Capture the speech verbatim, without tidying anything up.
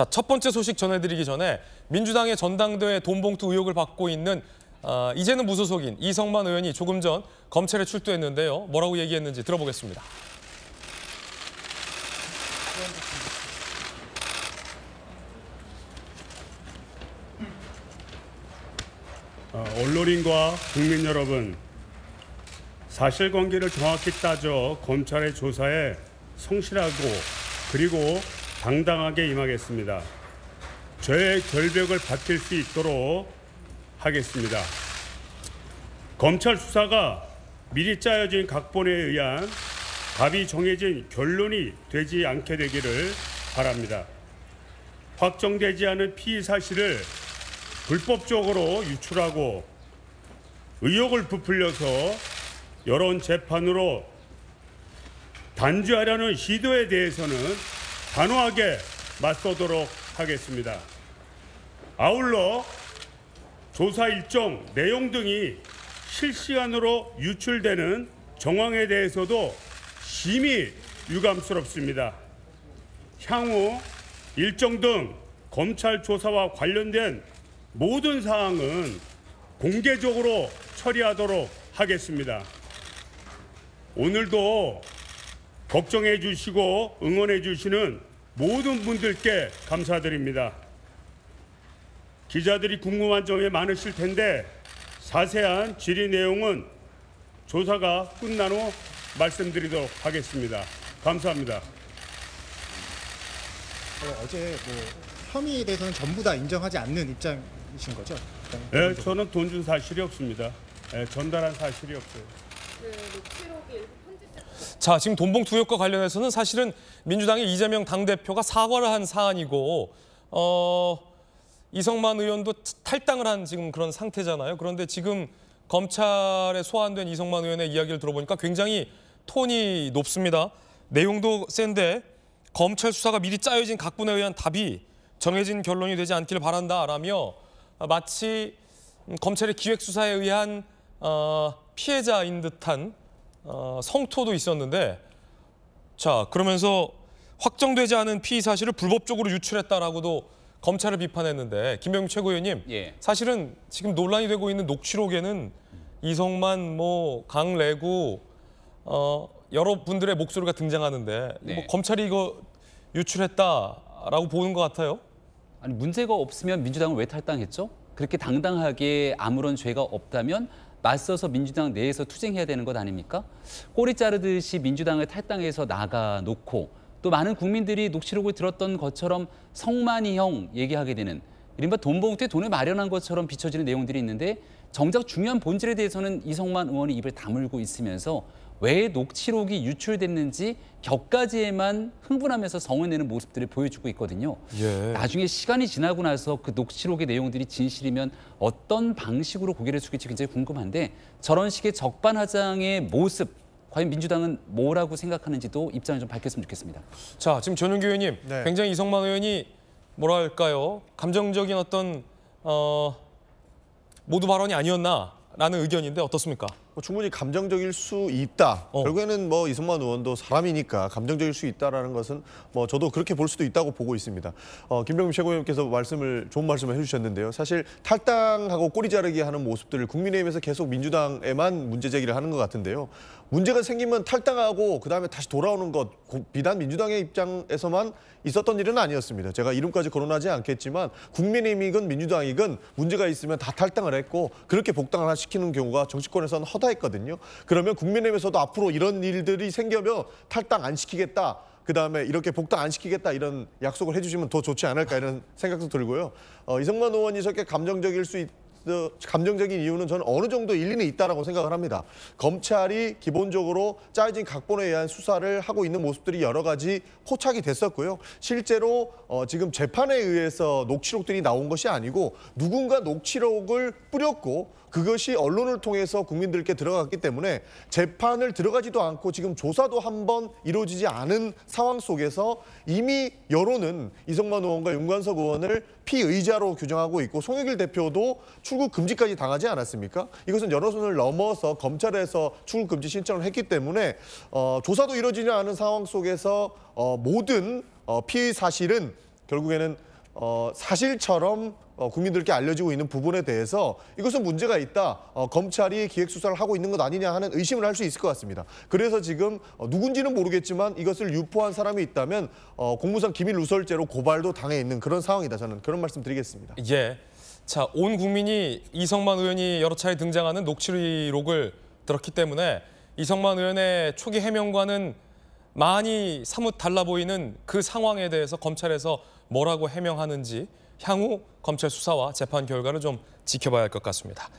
자, 첫 번째 소식 전해드리기 전에 민주당의 전당대회 돈봉투 의혹을 받고 있는 어, 이제는 무소속인 이성만 의원이 조금 전 검찰에 출두했는데요. 뭐라고 얘기했는지 들어보겠습니다. 언론인과 국민 여러분, 사실관계를 정확히 따져 검찰의 조사에 성실하고 그리고 당당하게 임하겠습니다. 저의 결백을 밝힐 수 있도록 하겠습니다. 검찰 수사가 미리 짜여진 각본에 의한 답이 정해진 결론이 되지 않게 되기를 바랍니다. 확정되지 않은 피의 사실을 불법적으로 유출하고 의혹을 부풀려서 여론 재판으로 단죄하려는 시도에 대해서는 단호하게 맞서도록 하겠습니다. 아울러 조사 일정, 내용 등이 실시간으로 유출되는 정황에 대해서도 심히 유감스럽습니다. 향후 일정 등 검찰 조사와 관련된 모든 사항은 공개적으로 처리하도록 하겠습니다. 오늘도 걱정해 주시고 응원해 주시는 모든 분들께 감사드립니다. 기자들이 궁금한 점이 많으실 텐데 자세한 질의 내용은 조사가 끝난 후 말씀드리도록 하겠습니다. 감사합니다. 네, 어제 뭐 혐의에 대해서는 전부 다 인정하지 않는 입장이신 거죠? 네, 저는 돈 준 사실이 없습니다. 네, 전달한 사실이 없어요. 자, 지금 돈봉투 의혹과 관련해서는 사실은 민주당의 이재명 당대표가 사과를 한 사안이고 어, 이성만 의원도 탈당을 한 지금 그런 상태잖아요. 그런데 지금 검찰에 소환된 이성만 의원의 이야기를 들어보니까 굉장히 톤이 높습니다. 내용도 센데 검찰 수사가 미리 짜여진 각본에 의한 답이 정해진 결론이 되지 않기를 바란다라며 마치 검찰의 기획수사에 의한 어, 피해자인 듯한 어, 성토도 있었는데, 자, 그러면서 확정되지 않은 피의 사실을 불법적으로 유출했다라고도 검찰을 비판했는데, 김병민 최고위원님, 예. 사실은 지금 논란이 되고 있는 녹취록에는 이성만, 뭐 강래구 어, 여러분들의 목소리가 등장하는데 네. 뭐 검찰이 이거 유출했다라고 보는 것 같아요? 아니, 문제가 없으면 민주당은 왜 탈당했죠? 그렇게 당당하게 아무런 죄가 없다면 맞서서 민주당 내에서 투쟁해야 되는 것 아닙니까? 꼬리 자르듯이 민주당을 탈당해서 나가놓고 또 많은 국민들이 녹취록을 들었던 것처럼 성만이 형 얘기하게 되는 이른바 돈봉투에 돈을 마련한 것처럼 비춰지는 내용들이 있는데 정작 중요한 본질에 대해서는 이성만 의원이 입을 다물고 있으면서 왜 녹취록이 유출됐는지 격가지에만 흥분하면서 성을 내는 모습들을 보여주고 있거든요. 예. 나중에 시간이 지나고 나서 그 녹취록의 내용들이 진실이면 어떤 방식으로 고개를 숙일지 굉장히 궁금한데 저런 식의 적반하장의 모습, 과연 민주당은 뭐라고 생각하는지도 입장을 좀 밝혔으면 좋겠습니다. 자, 지금 전용규 의원님, 네. 굉장히 이성만 의원이 뭐랄까요? 감정적인 어떤 어, 모두 발언이 아니었나? 라는 의견인데 어떻습니까? 충분히 감정적일 수 있다. 어. 결국에는 뭐 이성만 의원도 사람이니까 감정적일 수 있다라는 것은 뭐 저도 그렇게 볼 수도 있다고 보고 있습니다. 어, 김병민 최고위원께서 말씀을 좋은 말씀을 해주셨는데요. 사실 탈당하고 꼬리 자르기 하는 모습들을 국민의힘에서 계속 민주당에만 문제 제기를 하는 것 같은데요. 문제가 생기면 탈당하고 그다음에 다시 돌아오는 것, 비단 민주당의 입장에서만 있었던 일은 아니었습니다. 제가 이름까지 거론하지 않겠지만 국민의힘이건 민주당이건 문제가 있으면 다 탈당을 했고 그렇게 복당을 시키는 경우가 정치권에서는 허다했거든요. 그러면 국민의힘에서도 앞으로 이런 일들이 생기면 탈당 안 시키겠다. 그다음에 이렇게 복당 안 시키겠다 이런 약속을 해주시면 더 좋지 않을까 이런 생각도 들고요. 어, 이성만 의원이 저렇게 감정적일 수 있... 감정적인 이유는 저는 어느 정도 일리는 있다라고 생각을 합니다. 검찰이 기본적으로 짜여진 각본에 의한 수사를 하고 있는 모습들이 여러 가지 포착이 됐었고요. 실제로 어 지금 재판에 의해서 녹취록들이 나온 것이 아니고 누군가 녹취록을 뿌렸고 그것이 언론을 통해서 국민들께 들어갔기 때문에 재판을 들어가지도 않고 지금 조사도 한번 이루어지지 않은 상황 속에서 이미 여론은 이성만 의원과 윤관석 의원을 피의자로 규정하고 있고 송영길 대표도 출국 금지까지 당하지 않았습니까? 이것은 여러 선을 넘어서 검찰에서 출국 금지 신청을 했기 때문에 어, 조사도 이루어지지 않은 상황 속에서 어, 모든 어, 피의 사실은 결국에는 어, 사실처럼 어, 국민들께 알려지고 있는 부분에 대해서 이것은 문제가 있다, 어, 검찰이 기획수사를 하고 있는 것 아니냐 하는 의심을 할 수 있을 것 같습니다. 그래서 지금 어, 누군지는 모르겠지만 이것을 유포한 사람이 있다면 어, 공무상 기밀 누설죄로 고발도 당해 있는 그런 상황이다. 저는 그런 말씀 드리겠습니다. 예. 자, 온 국민이 이성만 의원이 여러 차례 등장하는 녹취록을 들었기 때문에 이성만 의원의 초기 해명과는 많이 사뭇 달라 보이는 그 상황에 대해서 검찰에서 뭐라고 해명하는지 향후 검찰 수사와 재판 결과를 좀 지켜봐야 할 것 같습니다.